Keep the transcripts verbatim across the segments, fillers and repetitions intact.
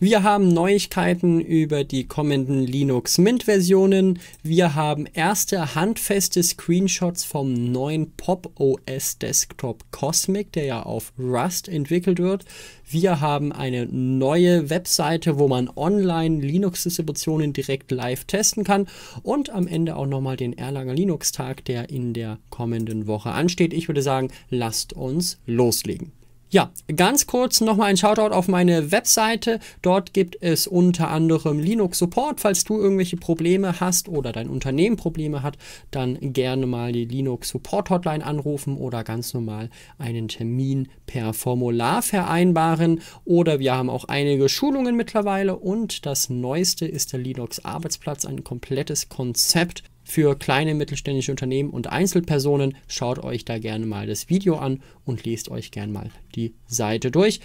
Wir haben Neuigkeiten über die kommenden Linux Mint Versionen. Wir haben erste handfeste Screenshots vom neuen Pop!O S Desktop Cosmic, der ja auf Rust entwickelt wird. Wir haben eine neue Webseite, wo man online Linux-Distributionen direkt live testen kann. Und am Ende auch nochmal den Erlanger Linux Tag, der in der kommenden Woche ansteht. Ich würde sagen, lasst uns loslegen. Ja, ganz kurz nochmal ein Shoutout auf meine Webseite. Dort gibt es unter anderem Linux Support. Falls du irgendwelche Probleme hast oder dein Unternehmen Probleme hat, dann gerne mal die Linux Support Hotline anrufen oder ganz normal einen Termin per Formular vereinbaren. Oder wir haben auch einige Schulungen mittlerweile und das Neueste ist der Linux Arbeitsplatz, ein komplettes Konzept für kleine mittelständische Unternehmen und Einzelpersonen. Schaut euch da gerne mal das Video an und lest euch gerne mal die Seite durch.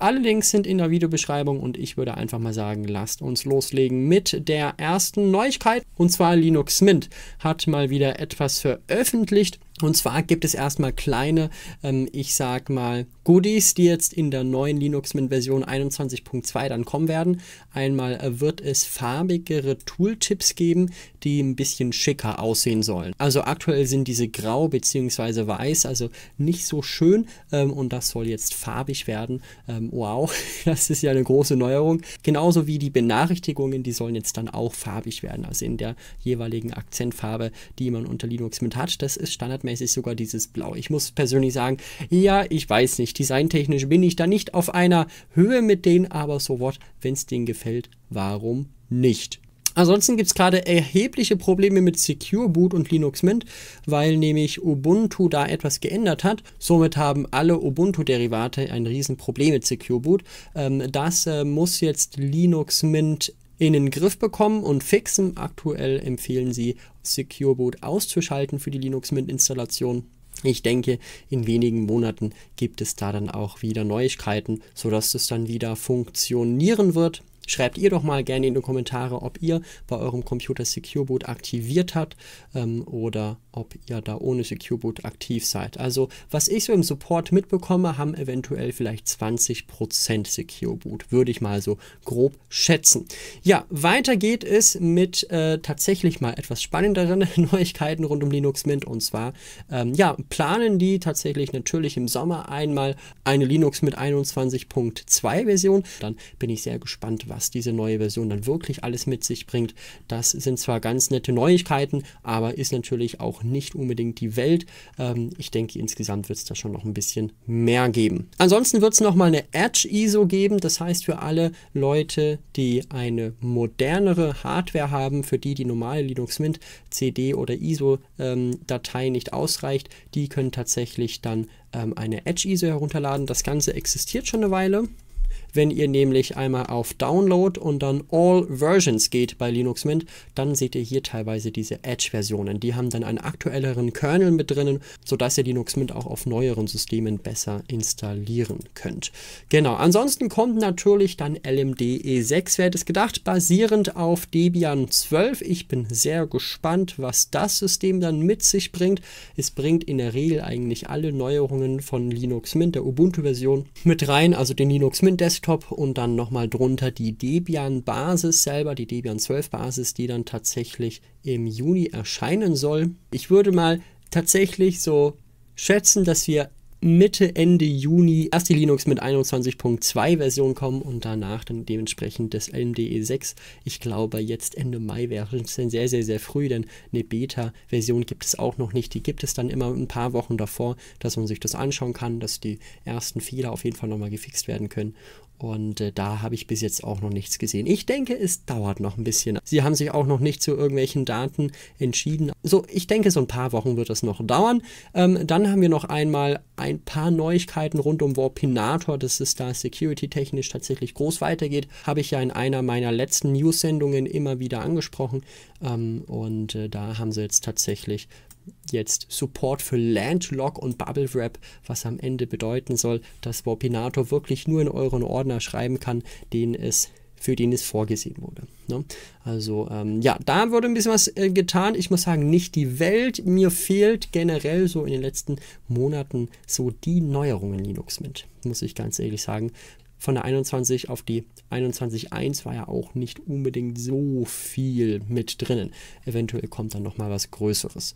Alle Links sind in der Videobeschreibung und ich würde einfach mal sagen, lasst uns loslegen mit der ersten Neuigkeit. Und zwar Linux Mint hat mal wieder etwas veröffentlicht. Und zwar gibt es erstmal kleine, ähm, ich sag mal, Goodies, die jetzt in der neuen Linux Mint Version einundzwanzig Punkt zwei dann kommen werden. Einmal wird es farbigere Tooltips geben, die ein bisschen schicker aussehen sollen. Also aktuell sind diese grau bzw. weiß, also nicht so schön, ähm, und das soll jetzt farbig werden. Ähm, wow, das ist ja eine große Neuerung. Genauso wie die Benachrichtigungen, die sollen jetzt dann auch farbig werden, also in der jeweiligen Akzentfarbe, die man unter Linux Mint hat. Das ist standardmäßig sogar dieses Blau. Ich muss persönlich sagen, ja, ich weiß nicht, designtechnisch bin ich da nicht auf einer Höhe mit denen, aber so what, wenn es denen gefällt, warum nicht? Ansonsten gibt es gerade erhebliche Probleme mit Secure Boot und Linux Mint, weil nämlich Ubuntu da etwas geändert hat. Somit haben alle Ubuntu-Derivate ein Riesenproblem mit Secure Boot. Ähm, das äh, muss jetzt Linux Mint in den Griff bekommen und fixen. Aktuell empfehlen sie, Secure Boot auszuschalten für die Linux Mint Installation. Ich denke, in wenigen Monaten gibt es da dann auch wieder Neuigkeiten, sodass das dann wieder funktionieren wird. Schreibt ihr doch mal gerne in die Kommentare, ob ihr bei eurem Computer Secure Boot aktiviert habt ähm, oder ob ihr da ohne Secure Boot aktiv seid. Also was ich so im Support mitbekomme, haben eventuell vielleicht zwanzig Prozent Secure Boot, würde ich mal so grob schätzen. Ja, weiter geht es mit äh, tatsächlich mal etwas spannenderen Neuigkeiten rund um Linux Mint. Und zwar ähm, ja, planen die tatsächlich natürlich im Sommer einmal eine Linux Mint einundzwanzig Punkt zwei Version. Dann bin ich sehr gespannt, was diese neue Version dann wirklich alles mit sich bringt. Das sind zwar ganz nette Neuigkeiten, aber ist natürlich auch nicht unbedingt die Welt. Ähm, ich denke, insgesamt wird es da schon noch ein bisschen mehr geben. Ansonsten wird es nochmal eine Edge-I S O geben. Das heißt, für alle Leute, die eine modernere Hardware haben, für die die normale Linux Mint C D oder I S O-Datei ähm, nicht ausreicht, die können tatsächlich dann ähm, eine Edge-I S O herunterladen. Das Ganze existiert schon eine Weile. Wenn ihr nämlich einmal auf Download und dann All Versions geht bei Linux Mint, dann seht ihr hier teilweise diese Edge-Versionen. Die haben dann einen aktuelleren Kernel mit drinnen, sodass ihr Linux Mint auch auf neueren Systemen besser installieren könnt. Genau, ansonsten kommt natürlich dann L M D E sechs, wer hätte es gedacht, basierend auf Debian zwölf. Ich bin sehr gespannt, was das System dann mit sich bringt. Es bringt in der Regel eigentlich alle Neuerungen von Linux Mint, der Ubuntu-Version, mit rein, also den Linux Mint Desktop. Und dann nochmal drunter die Debian-Basis selber, die Debian zwölf Basis, die dann tatsächlich im Juni erscheinen soll. Ich würde mal tatsächlich so schätzen, dass wir Mitte, Ende Juni erst die Linux Mint einundzwanzig Punkt zwei Version kommen und danach dann dementsprechend das L M D E sechs. Ich glaube, jetzt Ende Mai wäre es dann sehr, sehr, sehr früh, denn eine Beta-Version gibt es auch noch nicht. Die gibt es dann immer ein paar Wochen davor, dass man sich das anschauen kann, dass die ersten Fehler auf jeden Fall nochmal gefixt werden können. Und äh, da habe ich bis jetzt auch noch nichts gesehen. Ich denke, es dauert noch ein bisschen. Sie haben sich auch noch nicht zu irgendwelchen Daten entschieden. So, ich denke, so ein paar Wochen wird das noch dauern. Ähm, dann haben wir noch einmal ein paar Neuigkeiten rund um Warpinator, dass es da security-technisch tatsächlich groß weitergeht. Habe ich ja in einer meiner letzten News-Sendungen immer wieder angesprochen. Ähm, und äh, da haben sie jetzt tatsächlich jetzt Support für Landlock und Bubblewrap, was am Ende bedeuten soll, dass Warpinator wirklich nur in euren Ordner schreiben kann, den es, für den es vorgesehen wurde. Ne? Also ähm, ja, da wurde ein bisschen was äh, getan. Ich muss sagen, nicht die Welt. Mir fehlt generell so in den letzten Monaten so die Neuerungen Linux Mint, muss ich ganz ehrlich sagen. von der einundzwanzig auf die einundzwanzig Punkt eins war ja auch nicht unbedingt so viel mit drinnen. Eventuell kommt dann nochmal was Größeres.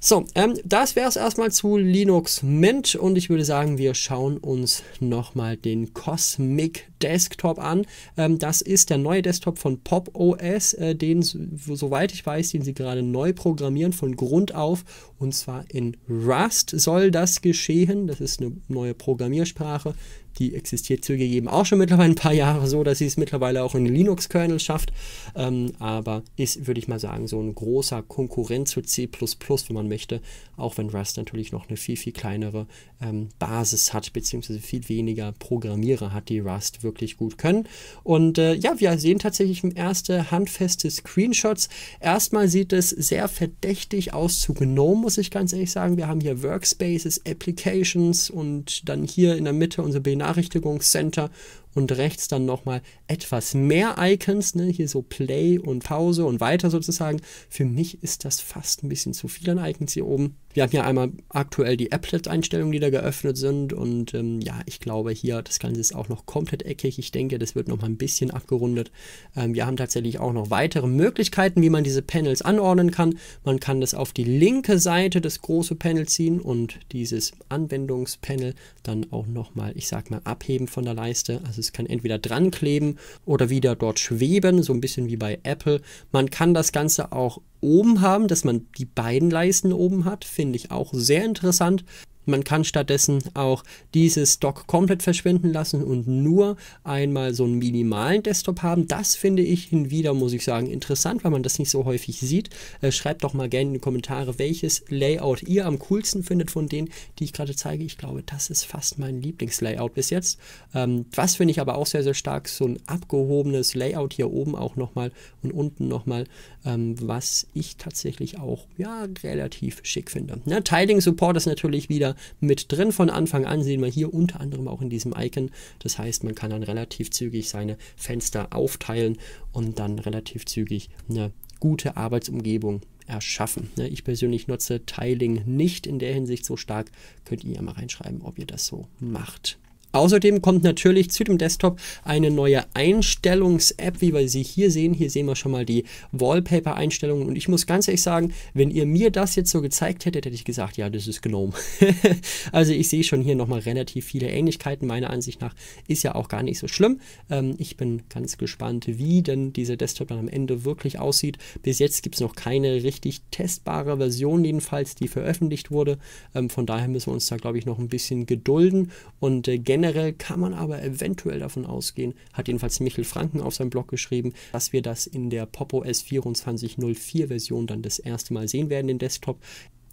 So, ähm, das wäre es erstmal zu Linux Mint und ich würde sagen, wir schauen uns nochmal den Cosmic Desktop an. Ähm, das ist der neue Desktop von Pop!O S, äh, den, soweit ich weiß, den sie gerade neu programmieren von Grund auf, und zwar in Rust soll das geschehen. Das ist eine neue Programmiersprache, die existiert zugegeben auch schon mittlerweile ein paar Jahre so, dass sie es mittlerweile auch in Linux-Kernel schafft, ähm, aber ist, würde ich mal sagen, so ein großer Konkurrent zu C plus plus, wenn man möchte, auch wenn Rust natürlich noch eine viel, viel kleinere ähm, Basis hat, beziehungsweise viel weniger Programmierer hat, die Rust wirklich gut können. Und äh, ja, wir sehen tatsächlich erste handfeste Screenshots. Erstmal sieht es sehr verdächtig aus zu GNOME, muss ich ganz ehrlich sagen. Wir haben hier Workspaces, Applications und dann hier in der Mitte unser Benachrichtigungscenter und rechts dann nochmal etwas mehr Icons, ne? Hier so Play und Pause und weiter sozusagen. Für mich ist das fast ein bisschen zu viel an Icons hier oben. Wir haben hier einmal aktuell die Applet-Einstellungen, die da geöffnet sind, und ähm, ja, ich glaube hier, das Ganze ist auch noch komplett eckig. Ich denke, das wird nochmal ein bisschen abgerundet. Ähm, wir haben tatsächlich auch noch weitere Möglichkeiten, wie man diese Panels anordnen kann. Man kann das auf die linke Seite, das große Panel, ziehen und dieses Anwendungspanel dann auch nochmal, ich sag mal, abheben von der Leiste. Also es kann entweder dran kleben oder wieder dort schweben, so ein bisschen wie bei Apple. Man kann das Ganze auch oben haben, dass man die beiden Leisten oben hat, finde ich auch sehr interessant. Man kann stattdessen auch dieses Dock komplett verschwinden lassen und nur einmal so einen minimalen Desktop haben. Das finde ich hinwieder, muss ich sagen, interessant, weil man das nicht so häufig sieht. Äh, schreibt doch mal gerne in die Kommentare, welches Layout ihr am coolsten findet von denen, die ich gerade zeige. Ich glaube, das ist fast mein Lieblingslayout bis jetzt. Ähm, was finde ich aber auch sehr, sehr stark, so ein abgehobenes Layout hier oben auch nochmal und unten nochmal, ähm, was ich tatsächlich auch, ja, relativ schick finde. Ne? Tiling Support ist natürlich wieder mit drin von Anfang an, sehen wir hier unter anderem auch in diesem Icon. Das heißt, man kann dann relativ zügig seine Fenster aufteilen und dann relativ zügig eine gute Arbeitsumgebung erschaffen. Ich persönlich nutze Tiling nicht in der Hinsicht so stark. Könnt ihr ja mal reinschreiben, ob ihr das so macht. Außerdem kommt natürlich zu dem Desktop eine neue Einstellungs-App, wie wir sie hier sehen. Hier sehen wir schon mal die Wallpaper-Einstellungen und ich muss ganz ehrlich sagen, wenn ihr mir das jetzt so gezeigt hättet, hätte ich gesagt, ja, das ist GNOME. Also ich sehe schon hier nochmal relativ viele Ähnlichkeiten. Meiner Ansicht nach ist ja auch gar nicht so schlimm. Ähm, ich bin ganz gespannt, wie denn dieser Desktop dann am Ende wirklich aussieht. Bis jetzt gibt es noch keine richtig testbare Version jedenfalls, die veröffentlicht wurde. Ähm, von daher müssen wir uns da, glaube ich, noch ein bisschen gedulden und äh, generell kann man aber eventuell davon ausgehen, hat jedenfalls Michael Franken auf seinem Blog geschrieben, dass wir das in der Pop!O S vierundzwanzig Punkt null vier Version dann das erste Mal sehen werden, den Desktop.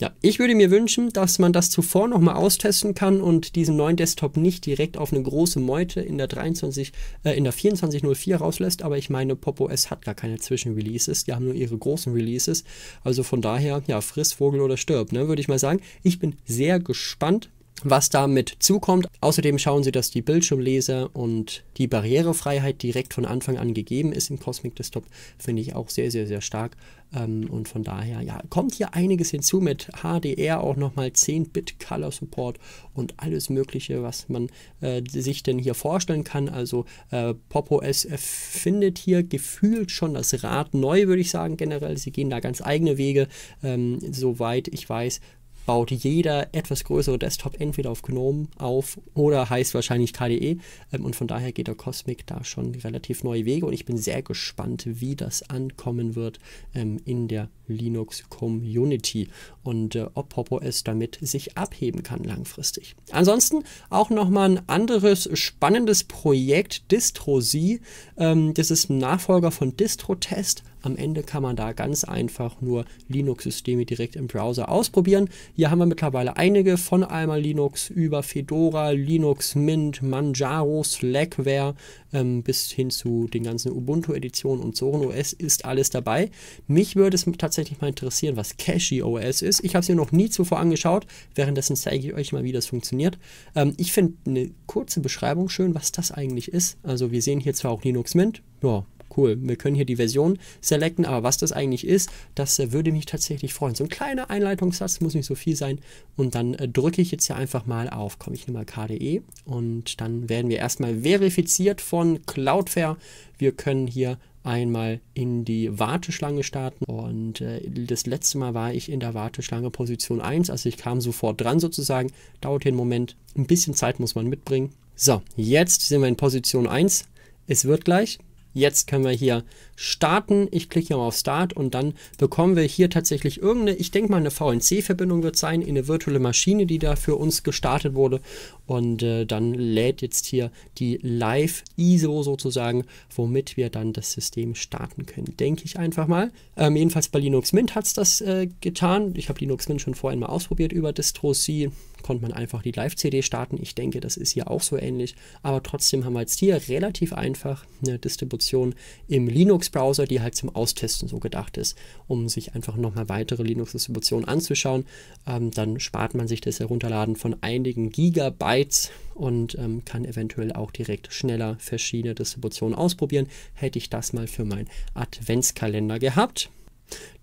Ja, ich würde mir wünschen, dass man das zuvor nochmal austesten kann und diesen neuen Desktop nicht direkt auf eine große Meute in der, dreiundzwanzig, äh, in der vierundzwanzig Punkt null vier rauslässt, aber ich meine, Pop!O S hat gar keine Zwischenreleases, die haben nur ihre großen Releases, also von daher, ja, friss, Vogel oder stirb, ne, würde ich mal sagen. Ich bin sehr gespannt, was damit zukommt. Außerdem schauen Sie, dass die Bildschirmleser und die Barrierefreiheit direkt von Anfang an gegeben ist im Cosmic Desktop, finde ich auch sehr, sehr, sehr stark. Und von daher, ja, kommt hier einiges hinzu mit H D R, auch nochmal zehn Bit Color Support und alles Mögliche, was man äh, sich denn hier vorstellen kann. Also äh, Pop!O S erfindet hier gefühlt schon das Rad neu, würde ich sagen, generell. Sie gehen da ganz eigene Wege, ähm, soweit ich weiß. Baut jeder etwas größere Desktop entweder auf GNOME auf oder heißt wahrscheinlich K D E. Und von daher geht der Cosmic da schon relativ neue Wege und ich bin sehr gespannt, wie das ankommen wird in der Linux-Community und ob Pop!O S damit sich abheben kann langfristig. Ansonsten auch nochmal ein anderes spannendes Projekt, DistroSee. Das ist ein Nachfolger von DistroTest. Am Ende kann man da ganz einfach nur Linux-Systeme direkt im Browser ausprobieren. Hier haben wir mittlerweile einige von AlmaLinux über Fedora, Linux Mint, Manjaro, Slackware ähm, bis hin zu den ganzen Ubuntu-Editionen und Zorin O S ist alles dabei. Mich würde es tatsächlich mal interessieren, was CachyOS ist. Ich habe es mir noch nie zuvor angeschaut. Währenddessen zeige ich euch mal, wie das funktioniert. Ähm, ich finde eine kurze Beschreibung schön, was das eigentlich ist. Also wir sehen hier zwar auch Linux Mint, ja, cool, wir können hier die Version selecten, aber was das eigentlich ist, das äh, würde mich tatsächlich freuen. So ein kleiner Einleitungssatz, muss nicht so viel sein. Und dann äh, drücke ich jetzt hier einfach mal auf, komm, ich nehme mal K D E und dann werden wir erstmal verifiziert von Cloudflair. Wir können hier einmal in die Warteschlange starten und äh, das letzte Mal war ich in der Warteschlange Position eins, also ich kam sofort dran sozusagen, dauert hier einen Moment, ein bisschen Zeit muss man mitbringen. So, jetzt sind wir in Position eins, es wird gleich. Jetzt können wir hier starten. Ich klicke hier mal auf Start und dann bekommen wir hier tatsächlich irgendeine, ich denke mal eine V N C-Verbindung wird sein, in eine virtuelle Maschine, die da für uns gestartet wurde. Und äh, dann lädt jetzt hier die Live-I S O sozusagen, womit wir dann das System starten können, denke ich einfach mal. Ähm, jedenfalls bei Linux Mint hat es das äh, getan. Ich habe Linux Mint schon vorhin mal ausprobiert über DistroC. Konnte man einfach die Live-C D starten. Ich denke, das ist hier auch so ähnlich. Aber trotzdem haben wir jetzt hier relativ einfach eine Distribution im Linux-Browser, die halt zum Austesten so gedacht ist, um sich einfach nochmal weitere Linux-Distributionen anzuschauen. Ähm, dann spart man sich das Herunterladen von einigen Gigabytes und ähm, kann eventuell auch direkt schneller verschiedene Distributionen ausprobieren. Hätte ich das mal für meinen Adventskalender gehabt.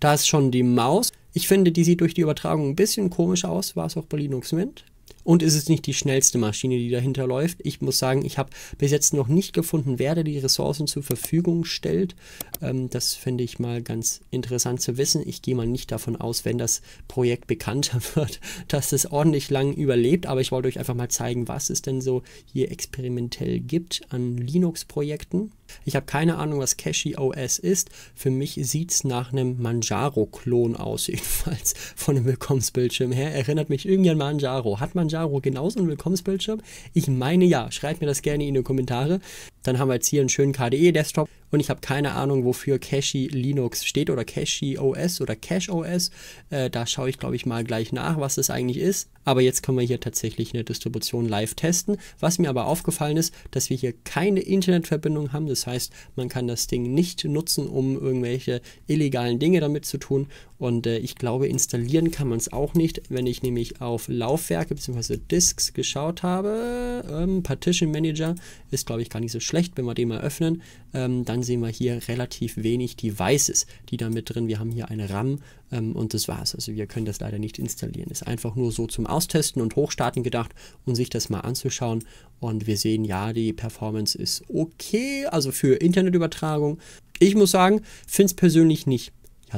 Da ist schon die Maus. Ich finde, die sieht durch die Übertragung ein bisschen komisch aus, war es auch bei Linux Mint. Und ist es nicht die schnellste Maschine, die dahinter läuft? Ich muss sagen, ich habe bis jetzt noch nicht gefunden, wer da die Ressourcen zur Verfügung stellt. Ähm, das finde ich mal ganz interessant zu wissen. Ich gehe mal nicht davon aus, wenn das Projekt bekannter wird, dass es ordentlich lang überlebt. Aber ich wollte euch einfach mal zeigen, was es denn so hier experimentell gibt an Linux-Projekten. Ich habe keine Ahnung, was CachyOS ist. Für mich sieht es nach einem Manjaro-Klon aus, jedenfalls von dem Willkommensbildschirm her. Erinnert mich irgendwie an Manjaro. Hat man genauso ein Willkommensbildschirm? Ich meine ja, schreibt mir das gerne in die Kommentare. Dann haben wir jetzt hier einen schönen K D E-Desktop und ich habe keine Ahnung, wofür CachyLinux steht oder CachyOS oder CachyOS. Äh, da schaue ich, glaube ich, mal gleich nach, was das eigentlich ist. Aber jetzt können wir hier tatsächlich eine Distribution live testen. Was mir aber aufgefallen ist, dass wir hier keine Internetverbindung haben. Das heißt, man kann das Ding nicht nutzen, um irgendwelche illegalen Dinge damit zu tun. Und äh, ich glaube, installieren kann man es auch nicht. Wenn ich nämlich auf Laufwerke bzw. Disks geschaut habe, ähm, Partition Manager ist, glaube ich, gar nicht so schlecht. Wenn wir den mal öffnen, ähm, dann sehen wir hier relativ wenig Devices, die da mit drin. Wir haben hier eine RAM ähm, und das war's. Also wir können das leider nicht installieren. Ist einfach nur so zum Austesten und Hochstarten gedacht und um sich das mal anzuschauen. Und wir sehen, ja, die Performance ist okay, also für Internetübertragung. Ich muss sagen, finde es persönlich nicht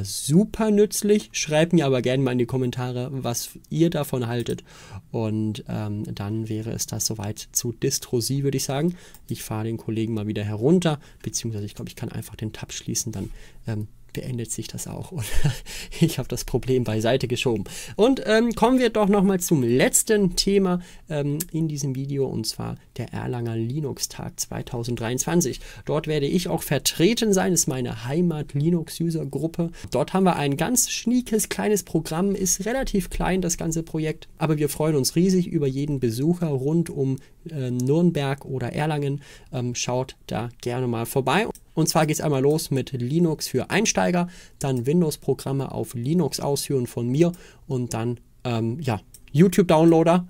super nützlich. Schreibt mir aber gerne mal in die Kommentare, was ihr davon haltet. Und ähm, dann wäre es das soweit zu DistroC, würde ich sagen. Ich fahre den Kollegen mal wieder herunter, beziehungsweise ich glaube, ich kann einfach den Tab schließen, dann ähm, beendet sich das auch. Und ich habe das Problem beiseite geschoben. Und ähm, kommen wir doch nochmal zum letzten Thema ähm, in diesem Video, und zwar der Erlanger Linux Tag zweitausenddreiundzwanzig. Dort werde ich auch vertreten sein, das ist meine Heimat-Linux-User-Gruppe. Dort haben wir ein ganz schniekes, kleines Programm, ist relativ klein, das ganze Projekt, aber wir freuen uns riesig über jeden Besucher rund um äh, Nürnberg oder Erlangen. Ähm, schaut da gerne mal vorbei. Und zwar geht es einmal los mit Linux für Einsteiger, dann Windows-Programme auf Linux ausführen von mir und dann ähm, ja, YouTube-Downloader,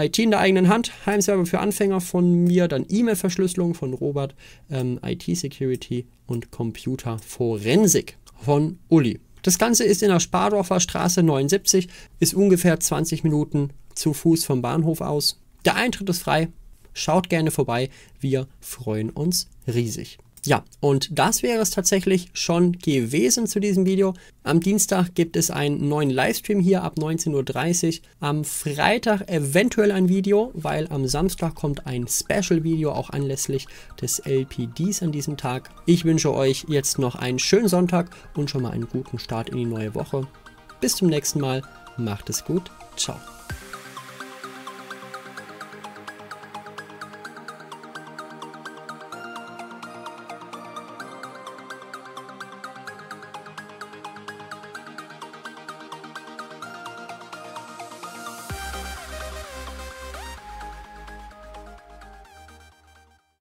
I T in der eigenen Hand, Heimserver für Anfänger von mir, dann E-Mail-Verschlüsselung von Robert, ähm, I T-Security und Computerforensik von Uli. Das Ganze ist in der Spardorfer Straße neunundsiebzig, ist ungefähr zwanzig Minuten zu Fuß vom Bahnhof aus. Der Eintritt ist frei, schaut gerne vorbei, wir freuen uns riesig. Ja, und das wäre es tatsächlich schon gewesen zu diesem Video. Am Dienstag gibt es einen neuen Livestream hier ab neunzehn Uhr dreißig. Am Freitag eventuell ein Video, weil am Samstag kommt ein Special-Video, auch anlässlich des L P Ds an diesem Tag. Ich wünsche euch jetzt noch einen schönen Sonntag und schon mal einen guten Start in die neue Woche. Bis zum nächsten Mal. Macht es gut. Ciao.